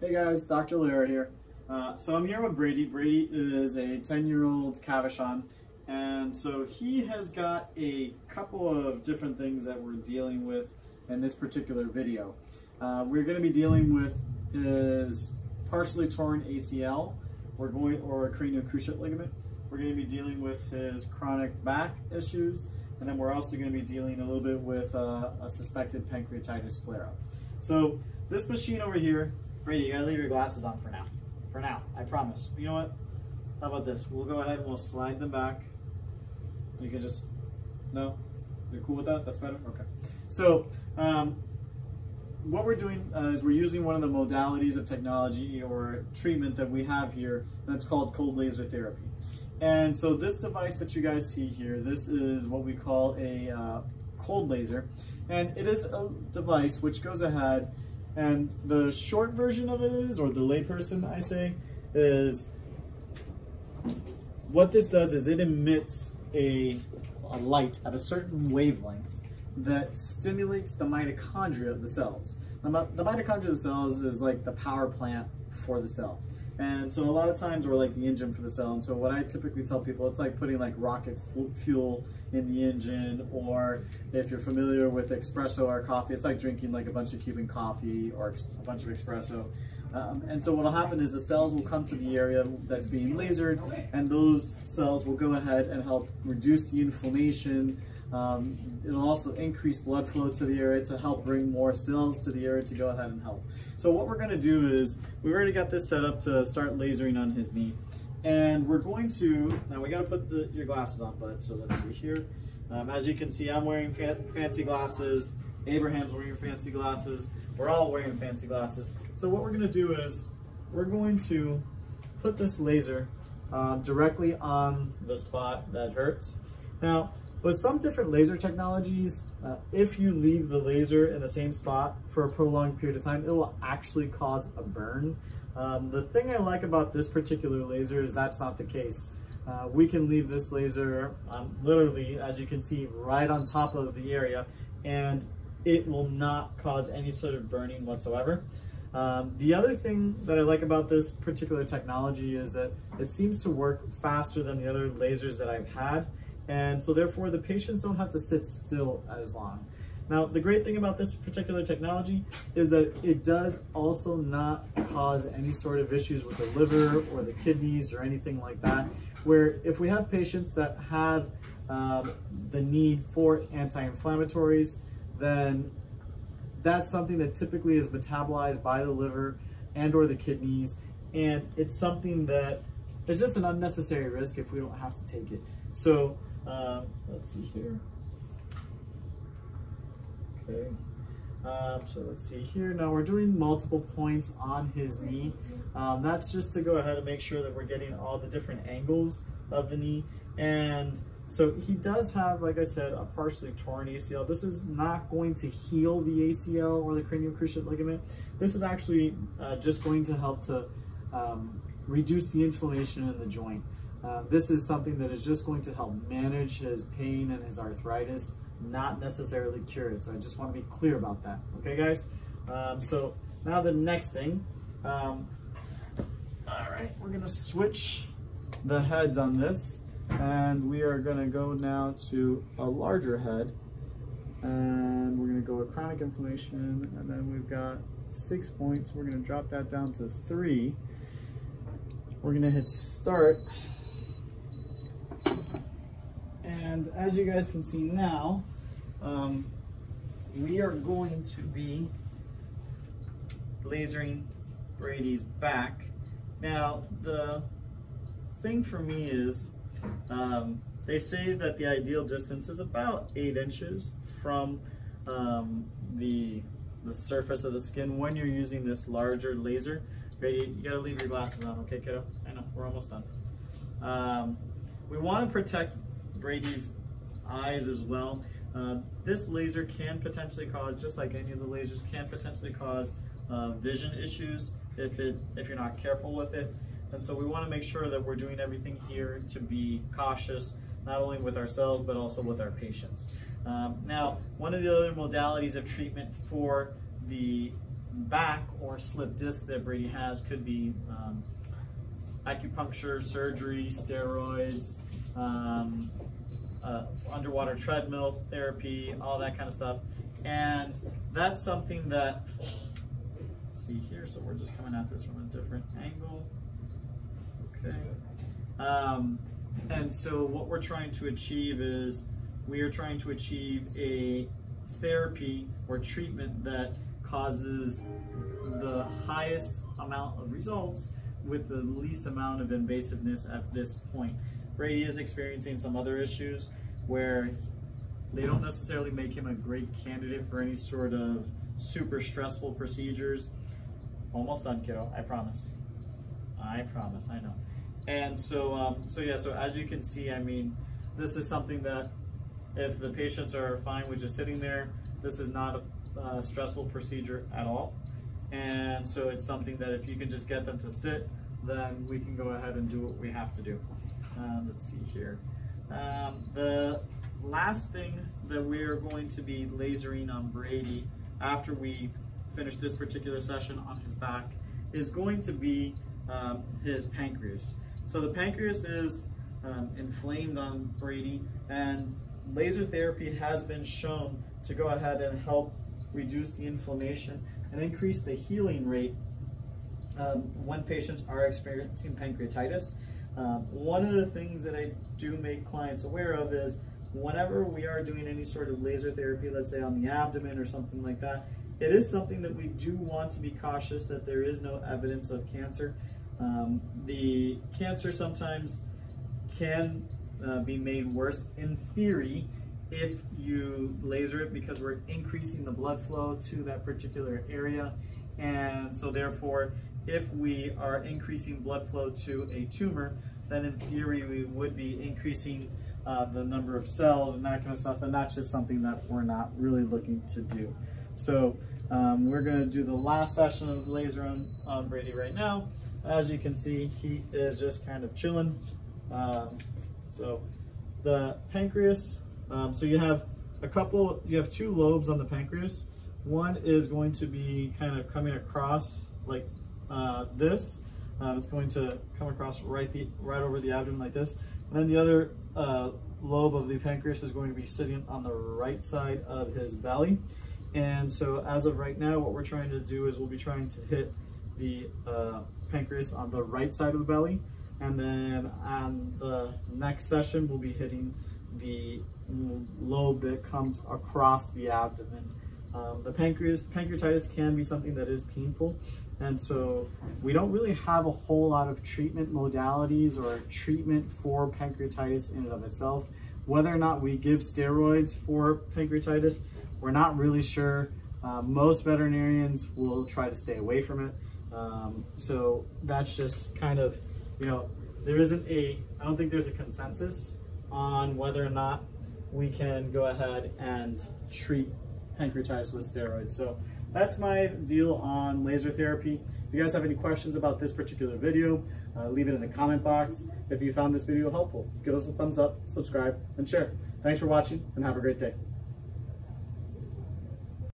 Hey guys, Dr. Lera here. So I'm here with Brady. Brady is a 10-year-old Cavachon, and so he has got a couple of different things that we're dealing with in this particular video. We're going to be dealing with his partially torn ACL, or cranial cruciate ligament. We're going to be dealing with his chronic back issues, and then we're also going to be dealing a little bit with a suspected pancreatitis flare-up. So this machine over here. Brady, you gotta leave your glasses on for now. For now, I promise. You know what? How about this? We'll go ahead and we'll slide them back. You can just, no? You're cool with that? That's better? Okay. So, what we're doing is we're using one of the modalities of technology or treatment that we have here, and it's called cold laser therapy. And so this device that you guys see here, this is what we call a cold laser. And it is a device which goes ahead and the short version of it is, or the layperson I say, is what this does is it emits a light at a certain wavelength that stimulates the mitochondria of the cells. Now, the mitochondria of the cells is like the power plant for the cell. And so a lot of times we're like the engine for the cell. And so what I typically tell people, it's like putting like rocket fuel in the engine, or if you're familiar with espresso or coffee, it's like drinking like a bunch of Cuban coffee or a bunch of espresso. And so what'll happen is the cells will come to the area that's being lasered, and those cells will go ahead and help reduce the inflammation. It'll also increase blood flow to the area to help bring more cells to the area to go ahead and help. So what we're going to do is, we've already got this set up to start lasering on his knee. And we're going to, now we got to put your glasses on, bud, so let's see here. As you can see, I'm wearing fancy glasses, Abraham's wearing fancy glasses, we're all wearing fancy glasses. So what we're going to do is, we're going to put this laser directly on the spot that hurts. Now, with some different laser technologies, if you leave the laser in the same spot for a prolonged period of time, it will actually cause a burn. The thing I like about this particular laser is that's not the case. We can leave this laser literally, as you can see, right on top of the area, and it will not cause any sort of burning whatsoever. The other thing that I like about this particular technology is that it seems to work faster than the other lasers that I've had. And so therefore the patients don't have to sit still as long. Now, the great thing about this particular technology is that it does also not cause any sort of issues with the liver or the kidneys or anything like that, where if we have patients that have the need for anti-inflammatories, then that's something that typically is metabolized by the liver and or the kidneys. And it's something that is just an unnecessary risk if we don't have to take it. So, let's see here. Okay. So let's see here. Now we're doing multiple points on his knee. That's just to go ahead and make sure that we're getting all the different angles of the knee. And so he does have, like I said, a partially torn ACL. This is not going to heal the ACL or the cranial cruciate ligament. This is actually just going to help to reduce the inflammation in the joint. This is something that is just going to help manage his pain and his arthritis, not necessarily cure it. So I just want to be clear about that. Okay, guys? So now the next thing. All right, we're going to switch the heads on this. And we are going to go now to a larger head. And we're going to go with chronic inflammation. And then we've got 6 points. We're going to drop that down to 3. We're going to hit start. And as you guys can see now, we are going to be lasering Brady's back. Now, the thing for me is, they say that the ideal distance is about 8 inches from the surface of the skin when you're using this larger laser. Brady, you gotta leave your glasses on, okay, kiddo? I know, we're almost done. We wanna protect Brady's eyes as well. This laser can potentially cause, just like any of the lasers, can potentially cause vision issues if you're not careful with it. And so we want to make sure that we're doing everything here to be cautious, not only with ourselves but also with our patients. Now, one of the other modalities of treatment for the back or slip disc that Brady has could be acupuncture, surgery, steroids, underwater treadmill therapy, all that kind of stuff. And that's something that, let's see here, so we're just coming at this from a different angle. Okay. And so what we're trying to achieve is we are trying to achieve a therapy or treatment that causes the highest amount of results with the least amount of invasiveness at this point. Brady is experiencing some other issues where they don't necessarily make him a great candidate for any sort of super stressful procedures. Almost done, kiddo, I promise. I promise, I know. And so, yeah, so as you can see, I mean, this is something that if the patients are fine with just sitting there, this is not a stressful procedure at all. And so it's something that if you can just get them to sit, then we can go ahead and do what we have to do. Let's see here. The last thing that we are going to be lasering on Brady after we finish this particular session on his back is going to be his pancreas. So the pancreas is inflamed on Brady, and laser therapy has been shown to go ahead and help reduce the inflammation and increase the healing rate when patients are experiencing pancreatitis. One of the things that I do make clients aware of is whenever we are doing any sort of laser therapy, let's say on the abdomen or something like that, it is something that we do want to be cautious that there is no evidence of cancer. The cancer sometimes can be made worse in theory if you laser it, because we're increasing the blood flow to that particular area. And so therefore, if we are increasing blood flow to a tumor, then in theory we would be increasing the number of cells and that kind of stuff, and that's just something that we're not really looking to do. So we're going to do the last session of laser on Brady right now. As you can see, he is just kind of chilling. So the pancreas, so you have two lobes on the pancreas. One is going to be kind of coming across like this. It's going to come across right over the abdomen like this. And then the other lobe of the pancreas is going to be sitting on the right side of his belly. And so as of right now, what we're trying to do is we'll be trying to hit the pancreas on the right side of the belly. And then on the next session, we'll be hitting the lobe that comes across the abdomen. The pancreatitis can be something that is painful, and so we don't really have a whole lot of treatment modalities or treatment for pancreatitis in and of itself. Whether or not we give steroids for pancreatitis, we're not really sure. Most veterinarians will try to stay away from it. So that's just kind of, you know, I don't think there's a consensus on whether or not we can go ahead and treat pancreatitis with steroids. So that's my deal on laser therapy. If you guys have any questions about this particular video, leave it in the comment box. If you found this video helpful, give us a thumbs up, subscribe, and share. Thanks for watching, and have a great day.